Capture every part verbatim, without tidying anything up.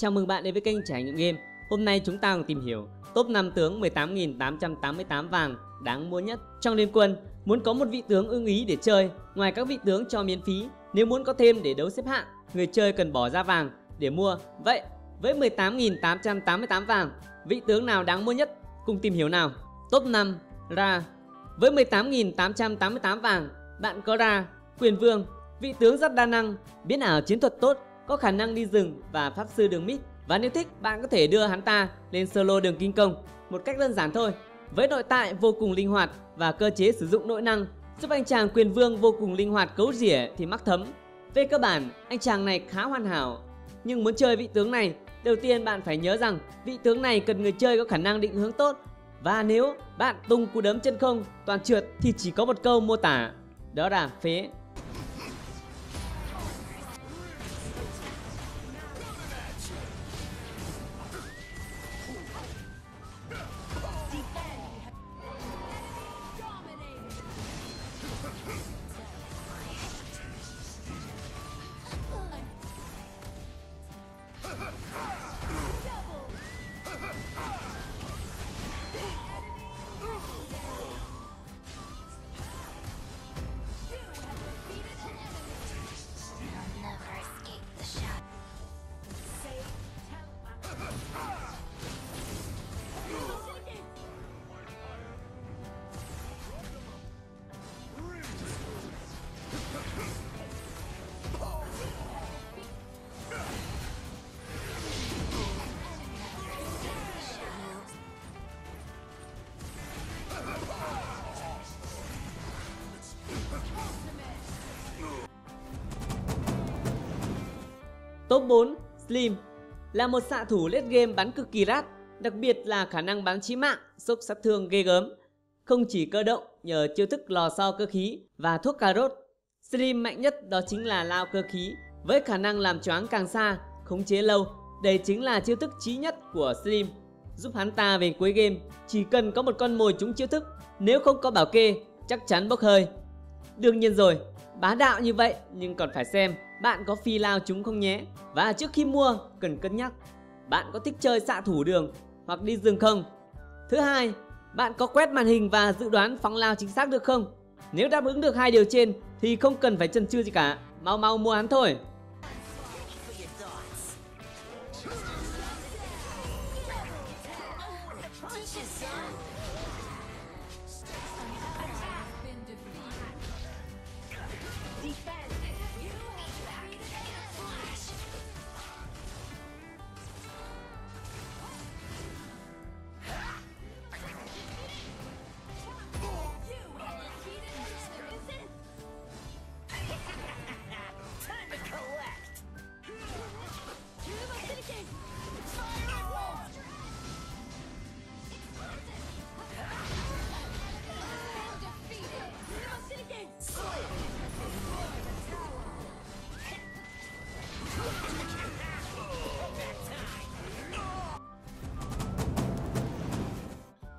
Chào mừng bạn đến với kênh Trải Nghiệm Game. Hôm nay chúng ta cùng tìm hiểu top năm tướng mười tám nghìn tám trăm tám mươi tám vàng đáng mua nhất trong Liên Quân. Muốn có một vị tướng ưng ý để chơi, ngoài các vị tướng cho miễn phí, nếu muốn có thêm để đấu xếp hạng, người chơi cần bỏ ra vàng để mua. Vậy, với mười tám nghìn tám trăm tám mươi tám vàng, vị tướng nào đáng mua nhất? Cùng tìm hiểu nào. Top năm, Ra. Với mười tám nghìn tám trăm tám mươi tám vàng, bạn có Ra Quyền Vương, vị tướng rất đa năng, biến ảo chiến thuật tốt, có khả năng đi rừng và pháp sư đường mid. Và nếu thích, bạn có thể đưa hắn ta lên solo đường kinh công một cách đơn giản thôi. Với nội tại vô cùng linh hoạt và cơ chế sử dụng nội năng, giúp anh chàng Quyền Vương vô cùng linh hoạt cấu rỉa thì mắc thấm. Về cơ bản, anh chàng này khá hoàn hảo. Nhưng muốn chơi vị tướng này, đầu tiên bạn phải nhớ rằng vị tướng này cần người chơi có khả năng định hướng tốt. Và nếu bạn tung cú đấm chân không toàn trượt thì chỉ có một câu mô tả, đó là phế. Top bốn, Slim. Là một xạ thủ late game bắn cực kỳ rát, đặc biệt là khả năng bắn chí mạng, sốc sát thương ghê gớm. Không chỉ cơ động nhờ chiêu thức lò xo cơ khí và thuốc cà rốt, Slim mạnh nhất đó chính là lao cơ khí với khả năng làm choáng càng xa, khống chế lâu. Đây chính là chiêu thức chí nhất của Slim, giúp hắn ta về cuối game chỉ cần có một con mồi trúng chiêu thức, nếu không có bảo kê chắc chắn bốc hơi. Đương nhiên rồi, bá đạo như vậy nhưng còn phải xem bạn có phi lao chúng không nhé. Và trước khi mua cần cân nhắc bạn có thích chơi xạ thủ đường hoặc đi rừng không. Thứ hai, bạn có quét màn hình và dự đoán phóng lao chính xác được không? Nếu đáp ứng được hai điều trên thì không cần phải chần chừ gì cả, mau mau mua hắn thôi.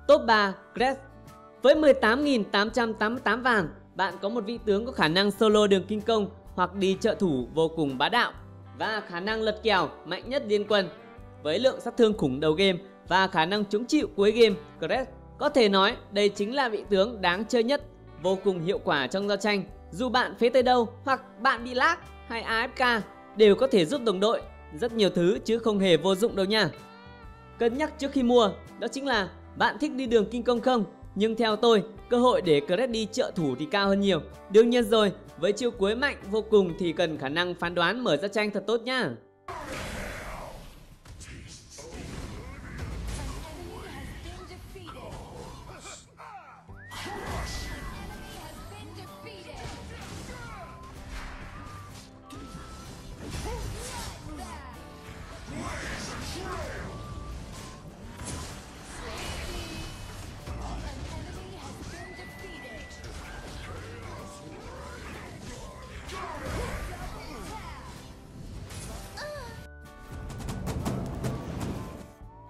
Top ba, Crest. Với mười tám nghìn tám trăm tám mươi tám vàng, bạn có một vị tướng có khả năng solo đường kinh công hoặc đi trợ thủ vô cùng bá đạo và khả năng lật kèo mạnh nhất Liên Quân. Với lượng sát thương khủng đầu game và khả năng chống chịu cuối game, Crest có thể nói đây chính là vị tướng đáng chơi nhất, vô cùng hiệu quả trong giao tranh. Dù bạn phế tới đâu hoặc bạn bị lag hay a ép ca đều có thể giúp đồng đội rất nhiều thứ chứ không hề vô dụng đâu nha. Cân nhắc trước khi mua đó chính là bạn thích đi đường kinh công không? Nhưng theo tôi, cơ hội để Cresht đi trợ thủ thì cao hơn nhiều. Đương nhiên rồi, với chiêu cuối mạnh vô cùng thì cần khả năng phán đoán mở ra tranh thật tốt nhá.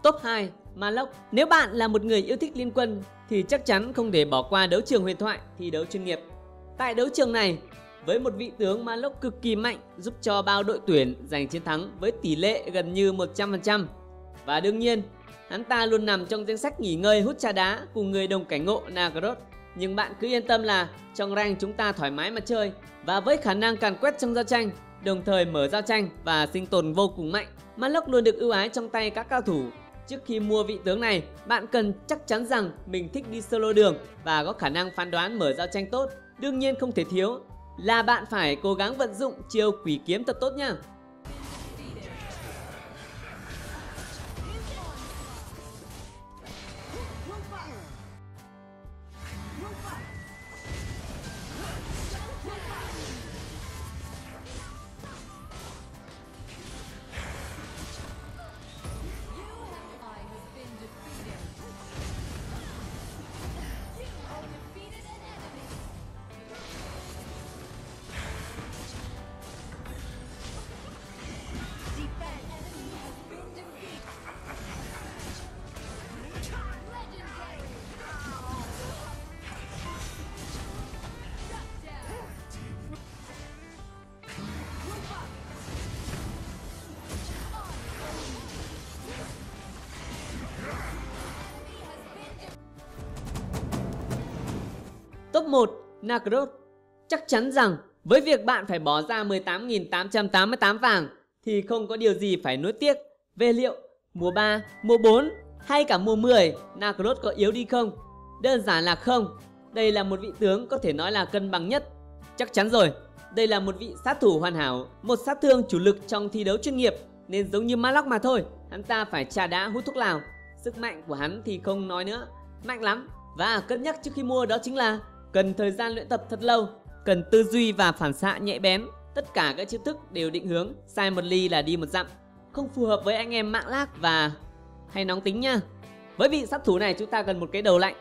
Top hai, Maloch. Nếu bạn là một người yêu thích Liên Quân thì chắc chắn không để bỏ qua đấu trường huyền thoại thi đấu chuyên nghiệp. Tại đấu trường này, với một vị tướng Maloch cực kỳ mạnh, giúp cho bao đội tuyển giành chiến thắng với tỷ lệ gần như một trăm phần trăm. Và đương nhiên, hắn ta luôn nằm trong danh sách nghỉ ngơi hút trà đá cùng người đồng cảnh ngộ Nakroth. Nhưng bạn cứ yên tâm là trong rank chúng ta thoải mái mà chơi, và với khả năng càn quét trong giao tranh, đồng thời mở giao tranh và sinh tồn vô cùng mạnh, Maloch luôn được ưu ái trong tay các cao thủ. Trước khi mua vị tướng này, bạn cần chắc chắn rằng mình thích đi solo đường và có khả năng phán đoán mở giao tranh tốt. Đương nhiên không thể thiếu là bạn phải cố gắng vận dụng chiêu quỷ kiếm thật tốt nha. Top một. Nakroth. Chắc chắn rằng với việc bạn phải bỏ ra mười tám nghìn tám trăm tám mươi tám vàng thì không có điều gì phải nuối tiếc về liệu mùa ba, mùa bốn hay cả mùa mười Nakroth có yếu đi không? Đơn giản là không. Đây là một vị tướng có thể nói là cân bằng nhất. Chắc chắn rồi, đây là một vị sát thủ hoàn hảo, một sát thương chủ lực trong thi đấu chuyên nghiệp. Nên giống như Maloch mà thôi, hắn ta phải trà đá hút thuốc lào. Sức mạnh của hắn thì không nói nữa, mạnh lắm. Và cân nhắc trước khi mua đó chính là cần thời gian luyện tập thật lâu, cần tư duy và phản xạ nhạy bén. Tất cả các chiêu thức đều định hướng sai một ly là đi một dặm, không phù hợp với anh em mạng lác và hay nóng tính nha. Với vị sát thủ này chúng ta cần một cái đầu lạnh.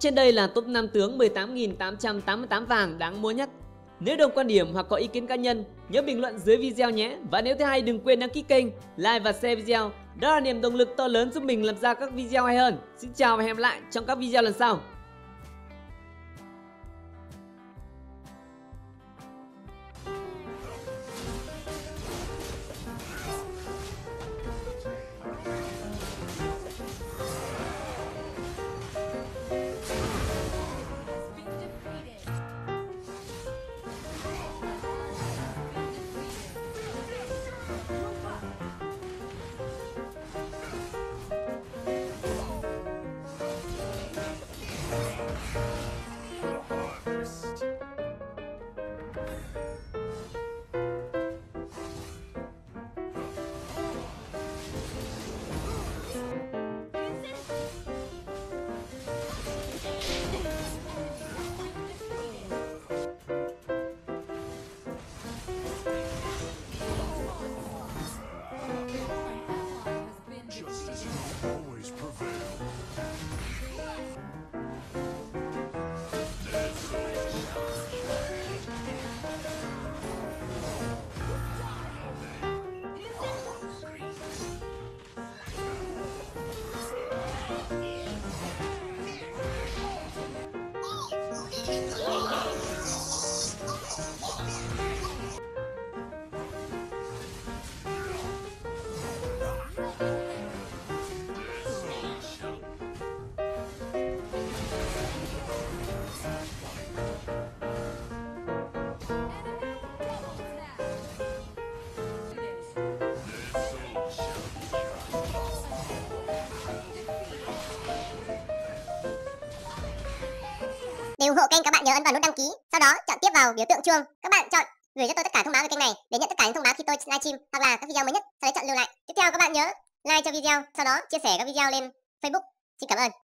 Trên đây là top năm tướng mười tám nghìn tám trăm tám mươi tám vàng đáng mua nhất. Nếu đồng quan điểm hoặc có ý kiến cá nhân, nhớ bình luận dưới video nhé. Và nếu thấy hay đừng quên đăng ký kênh, like và share video. Đó là niềm động lực to lớn giúp mình làm ra các video hay hơn. Xin chào và hẹn gặp lại trong các video lần sau. hộ kênh, các bạn nhớ ấn vào nút đăng ký, sau đó chọn tiếp vào biểu tượng chuông. Các bạn chọn gửi cho tôi tất cả thông báo về kênh này để nhận tất cả những thông báo khi tôi livestream hoặc là các video mới nhất. Sau đấy chọn lưu lại. Tiếp theo các bạn nhớ like cho video, sau đó chia sẻ các video lên Facebook. Xin cảm ơn.